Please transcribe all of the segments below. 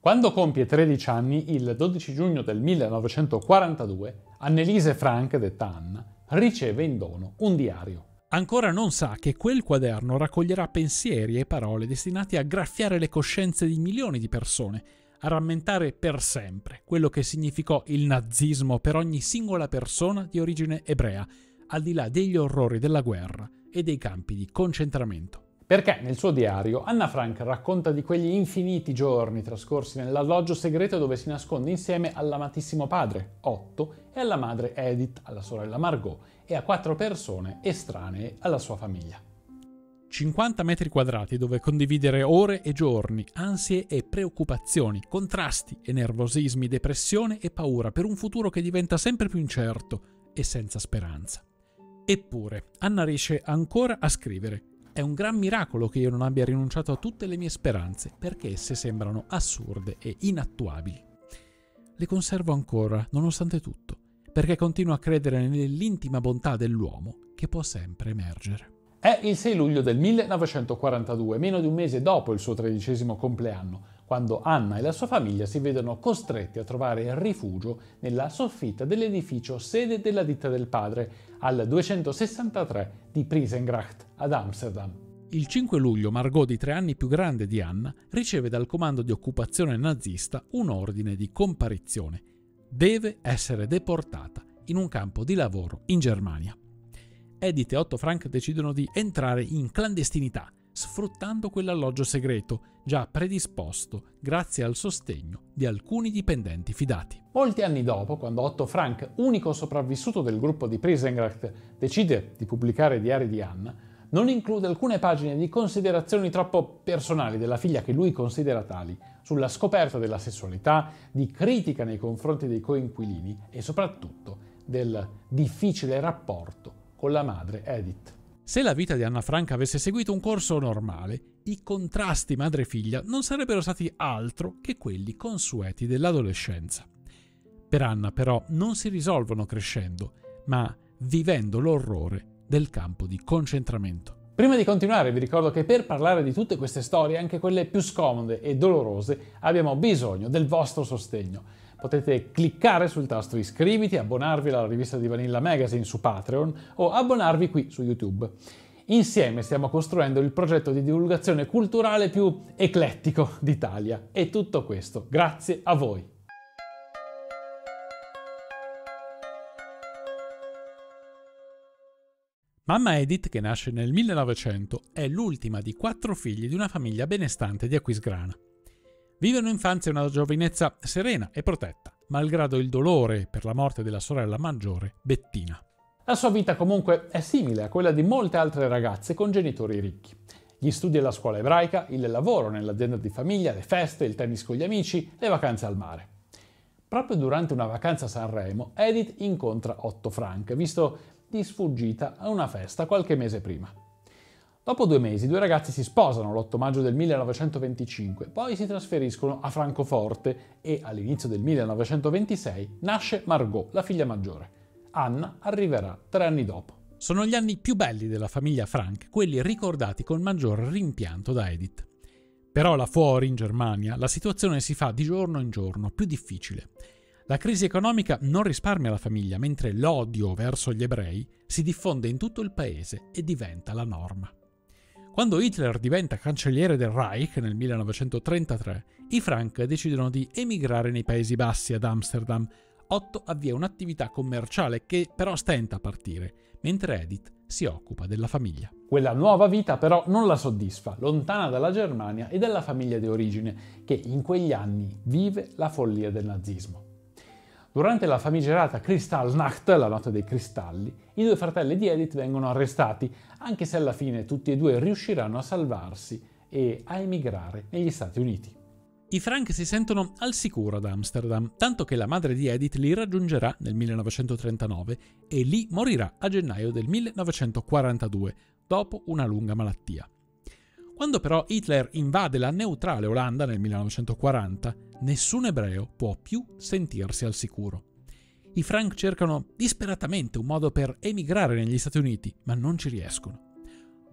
Quando compie 13 anni, il 12 giugno del 1942, Anneliese Frank, detta Anna, riceve in dono un diario. Ancora non sa che quel quaderno raccoglierà pensieri e parole destinati a graffiare le coscienze di milioni di persone, a rammentare per sempre quello che significò il nazismo per ogni singola persona di origine ebrea, al di là degli orrori della guerra e dei campi di concentramento. Perché nel suo diario Anna Frank racconta di quegli infiniti giorni trascorsi nell'alloggio segreto dove si nasconde insieme all'amatissimo padre, Otto, e alla madre Edith, alla sorella Margot e a 4 persone estranee alla sua famiglia. 50 metri quadrati dove condividere ore e giorni, ansie e preoccupazioni, contrasti e nervosismi, depressione e paura per un futuro che diventa sempre più incerto e senza speranza. Eppure, Anna riesce ancora a scrivere. È un gran miracolo che io non abbia rinunciato a tutte le mie speranze, perché esse sembrano assurde e inattuabili. Le conservo ancora, nonostante tutto, perché continuo a credere nell'intima bontà dell'uomo che può sempre emergere. È il 6 luglio del 1942, meno di un mese dopo il suo 13° compleanno, quando Anna e la sua famiglia si vedono costretti a trovare rifugio nella soffitta dell'edificio sede della ditta del padre, al 263 di Prinsengracht, ad Amsterdam. Il 5 luglio Margot, di 3 anni più grande di Anna, riceve dal comando di occupazione nazista un ordine di comparizione. Deve essere deportata in un campo di lavoro in Germania. Edith e Otto Frank decidono di entrare in clandestinità, sfruttando quell'alloggio segreto, già predisposto grazie al sostegno di alcuni dipendenti fidati. Molti anni dopo, quando Otto Frank, unico sopravvissuto del gruppo di Prinsengracht, decide di pubblicare i diari di Anna, non include alcune pagine di considerazioni troppo personali della figlia che lui considera tali, sulla scoperta della sessualità, di critica nei confronti dei coinquilini e soprattutto del difficile rapporto con la madre Edith. Se la vita di Anna Frank avesse seguito un corso normale, i contrasti madre-figlia non sarebbero stati altro che quelli consueti dell'adolescenza. Per Anna, però, non si risolvono crescendo, ma vivendo l'orrore del campo di concentramento. Prima di continuare vi ricordo che per parlare di tutte queste storie, anche quelle più scomode e dolorose, abbiamo bisogno del vostro sostegno. Potete cliccare sul tasto iscriviti, abbonarvi alla rivista di Vanilla Magazine su Patreon o abbonarvi qui su YouTube. Insieme stiamo costruendo il progetto di divulgazione culturale più eclettico d'Italia. E tutto questo grazie a voi. Mamma Edith, che nasce nel 1900, è l'ultima di 4 figli di una famiglia benestante di Aquisgrana. Vive un'infanzia e una giovinezza serena e protetta, malgrado il dolore per la morte della sorella maggiore, Bettina. La sua vita comunque è simile a quella di molte altre ragazze con genitori ricchi. Gli studi alla scuola ebraica, il lavoro nell'azienda di famiglia, le feste, il tennis con gli amici, le vacanze al mare. Proprio durante una vacanza a Sanremo, Edith incontra Otto Frank, visto di sfuggita a una festa qualche mese prima. Dopo 2 mesi, i 2 ragazzi si sposano l'8 maggio del 1925, poi si trasferiscono a Francoforte e all'inizio del 1926 nasce Margot, la figlia maggiore. Anna arriverà 3 anni dopo. Sono gli anni più belli della famiglia Frank, quelli ricordati con maggior rimpianto da Edith. Però là fuori, in Germania, la situazione si fa di giorno in giorno più difficile. La crisi economica non risparmia la famiglia, mentre l'odio verso gli ebrei si diffonde in tutto il paese e diventa la norma. Quando Hitler diventa cancelliere del Reich nel 1933, i Frank decidono di emigrare nei Paesi Bassi ad Amsterdam. Otto avvia un'attività commerciale che però stenta a partire, mentre Edith si occupa della famiglia. Quella nuova vita però non la soddisfa, lontana dalla Germania e dalla famiglia di origine, che in quegli anni vive la follia del nazismo. Durante la famigerata Kristallnacht, la notte dei cristalli, i 2 fratelli di Edith vengono arrestati, anche se alla fine tutti e 2 riusciranno a salvarsi e a emigrare negli Stati Uniti. I Frank si sentono al sicuro ad Amsterdam, tanto che la madre di Edith li raggiungerà nel 1939 e lì morirà a gennaio del 1942, dopo una lunga malattia. Quando però Hitler invade la neutrale Olanda nel 1940, nessun ebreo può più sentirsi al sicuro. I Frank cercano disperatamente un modo per emigrare negli Stati Uniti, ma non ci riescono.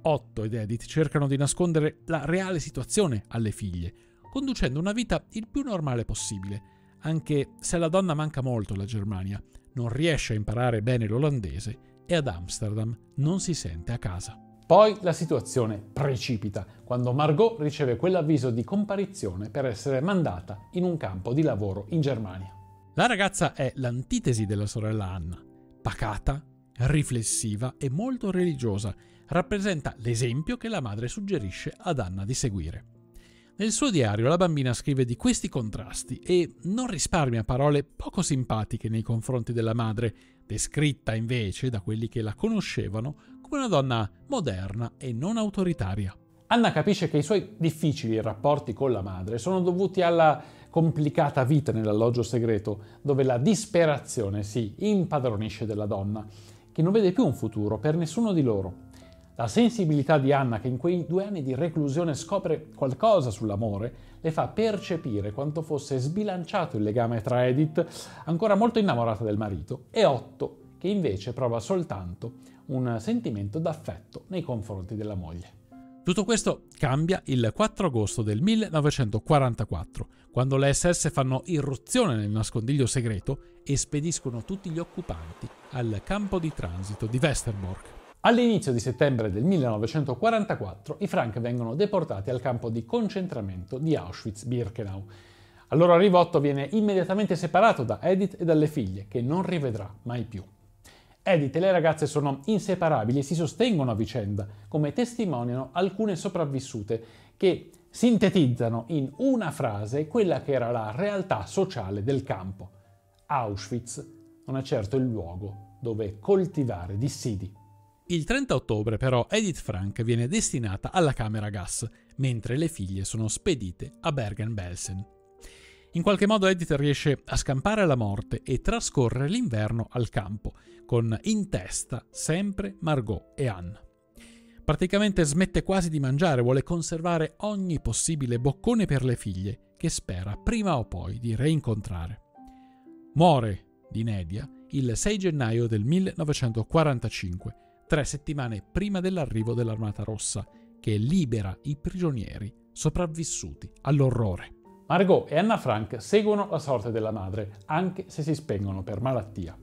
Otto ed Edith cercano di nascondere la reale situazione alle figlie, conducendo una vita il più normale possibile, anche se la donna manca molto alla Germania, non riesce a imparare bene l'olandese e ad Amsterdam non si sente a casa. Poi la situazione precipita quando Margot riceve quell'avviso di comparizione per essere mandata in un campo di lavoro in Germania. La ragazza è l'antitesi della sorella Anna, pacata, riflessiva e molto religiosa, rappresenta l'esempio che la madre suggerisce ad Anna di seguire. Nel suo diario la bambina scrive di questi contrasti e non risparmia parole poco simpatiche nei confronti della madre, descritta invece da quelli che la conoscevano come una donna moderna e non autoritaria. Anna capisce che i suoi difficili rapporti con la madre sono dovuti alla complicata vita nell'alloggio segreto, dove la disperazione si impadronisce della donna, che non vede più un futuro per nessuno di loro. La sensibilità di Anna, che in quei 2 anni di reclusione scopre qualcosa sull'amore, le fa percepire quanto fosse sbilanciato il legame tra Edith, ancora molto innamorata del marito, e Otto, che invece prova soltanto un sentimento d'affetto nei confronti della moglie. Tutto questo cambia il 4 agosto del 1944, quando le SS fanno irruzione nel nascondiglio segreto e spediscono tutti gli occupanti al campo di transito di Westerbork. All'inizio di settembre del 1944 i Frank vengono deportati al campo di concentramento di Auschwitz-Birkenau. Al loro arrivo Otto viene immediatamente separato da Edith e dalle figlie, che non rivedrà mai più. Edith e le ragazze sono inseparabili e si sostengono a vicenda, come testimoniano alcune sopravvissute, che sintetizzano in una frase quella che era la realtà sociale del campo. Auschwitz non è certo il luogo dove coltivare dissidi. Il 30 ottobre però Edith Frank viene destinata alla camera a gas, mentre le figlie sono spedite a Bergen-Belsen. In qualche modo Edith riesce a scampare alla morte e trascorre l'inverno al campo, con in testa sempre Margot e Anna. Praticamente smette quasi di mangiare, vuole conservare ogni possibile boccone per le figlie, che spera prima o poi di reincontrare. Muore di inedia il 6 gennaio del 1945, 3 settimane prima dell'arrivo dell'Armata Rossa, che libera i prigionieri sopravvissuti all'orrore. Margot e Anna Frank seguono la sorte della madre, anche se si spengono per malattia.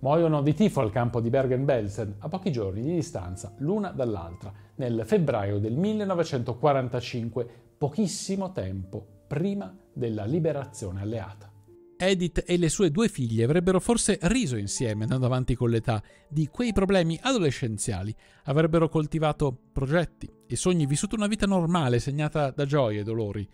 Muoiono di tifo al campo di Bergen-Belsen, a pochi giorni di distanza l'una dall'altra, nel febbraio del 1945, pochissimo tempo prima della liberazione alleata. Edith e le sue 2 figlie avrebbero forse riso insieme, andando avanti con l'età, di quei problemi adolescenziali, avrebbero coltivato progetti e sogni, vissuto una vita normale segnata da gioie e dolori,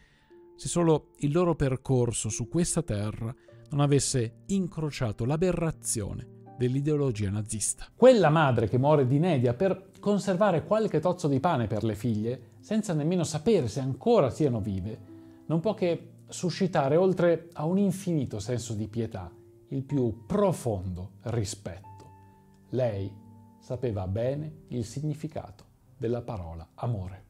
se solo il loro percorso su questa terra non avesse incrociato l'aberrazione dell'ideologia nazista. Quella madre che muore di inedia per conservare qualche tozzo di pane per le figlie, senza nemmeno sapere se ancora siano vive, non può che suscitare, oltre a un infinito senso di pietà, il più profondo rispetto. Lei sapeva bene il significato della parola amore.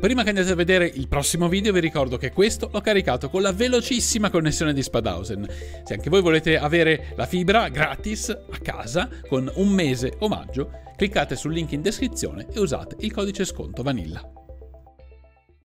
Prima che andate a vedere il prossimo video vi ricordo che questo l'ho caricato con la velocissima connessione di Spadhausen. Se anche voi volete avere la fibra gratis a casa con 1 mese omaggio, cliccate sul link in descrizione e usate il codice sconto Vanilla.